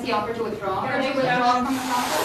has the offer to withdraw? Or to withdraw from the process?